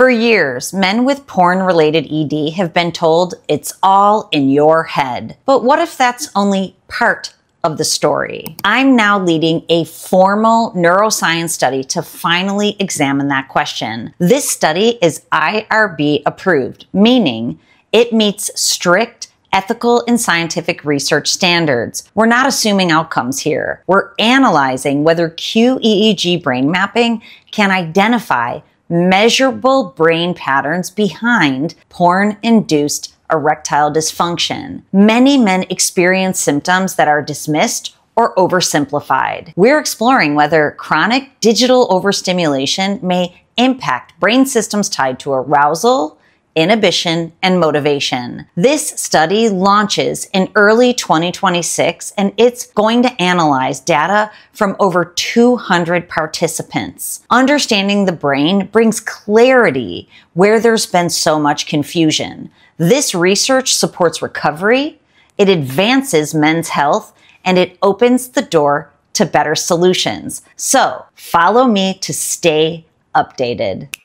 For years, men with porn-related ED have been told it's all in your head. But what if that's only part of the story? I'm now leading a formal neuroscience study to finally examine that question. This study is IRB approved, meaning it meets strict ethical and scientific research standards. We're not assuming outcomes here. We're analyzing whether QEEG brain mapping can identify measurable brain patterns behind porn-induced erectile dysfunction. Many men experience symptoms that are dismissed or oversimplified. We're exploring whether chronic digital overstimulation may impact brain systems tied to arousal, inhibition, and motivation. This study launches in early 2026, and it's going to analyze data from over 200 participants. Understanding the brain brings clarity where there's been so much confusion. This research supports recovery, it advances men's health, and it opens the door to better solutions. So follow me to stay updated.